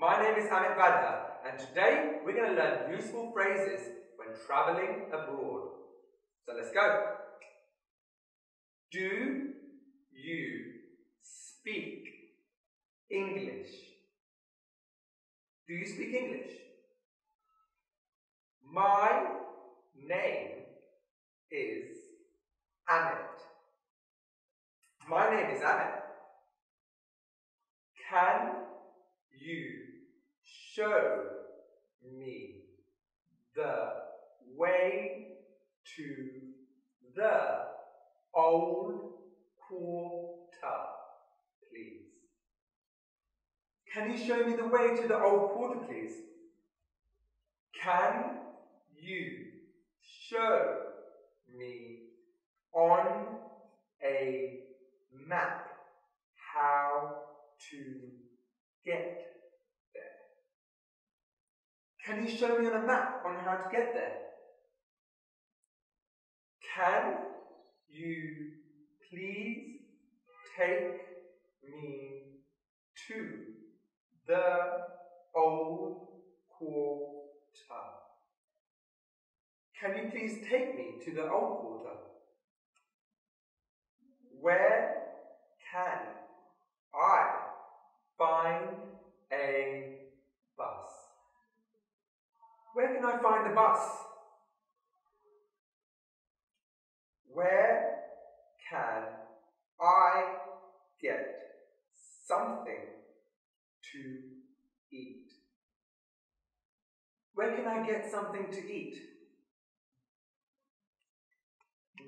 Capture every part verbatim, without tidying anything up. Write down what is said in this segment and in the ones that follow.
My name is Hamid Baddha, and today we're going to learn useful phrases when travelling abroad. So let's go. Do you speak English? Do you speak English? My name is Amit. My name is Amit. Can you show me the way to the old quarter, please? Can you show me the way to the old quarter, please? Can you show me on a map how to get there? Can you show me on a map on how to get there? Can you please take me to the old quarter? Can you please take me to the old quarter? Where can I find a bus? Where can I find a bus? Where can I get something to eat? Where can I get something to eat?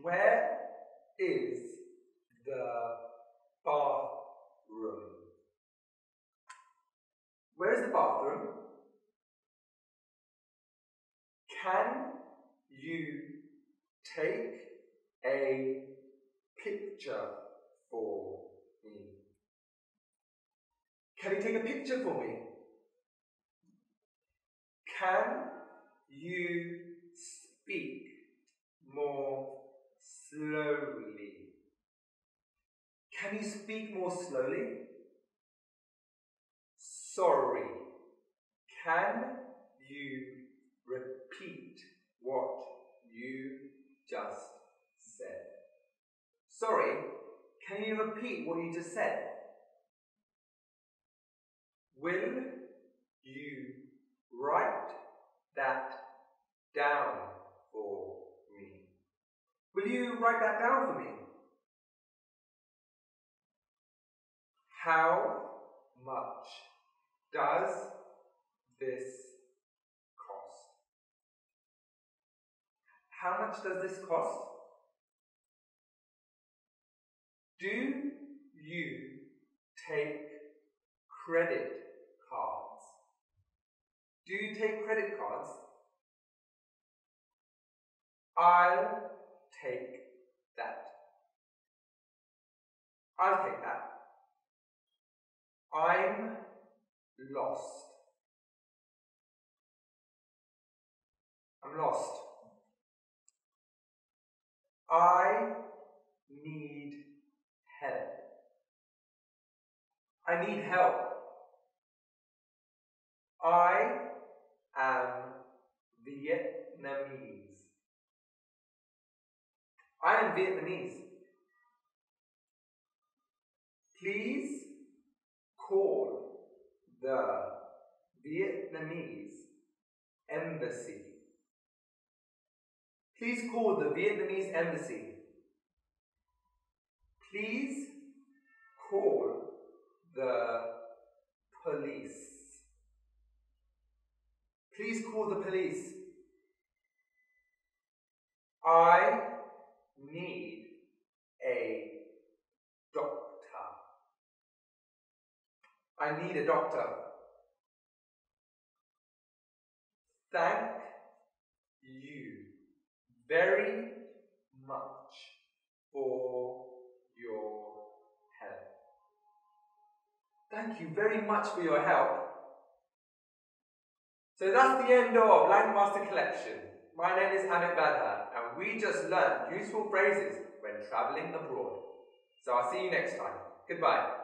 Where is the bathroom? Where is the bathroom? Can you take a picture for me? Can you take a picture for me? Can you speak more slowly? Can you speak more slowly? Sorry, can you repeat what you just said? Sorry, can you repeat what you just said? Will you write that down for me? Will you write that down for me? How much does this cost? How much does this cost? Do you take credit cards? Do you take credit cards? I'll take that. I'll take that. I'm lost. I'm lost. I need help. I need help. I am Vietnamese. I am Vietnamese. Please call the Vietnamese embassy. Please call the Vietnamese embassy. Please call the police. Please call the police. I need a doctor. I need a doctor. Thank you very much for your help. Thank you very much for your help. So that's the end of Langmaster Collection. My name is Hamid Baddha, and we just learned useful phrases when travelling abroad. So I'll see you next time. Goodbye.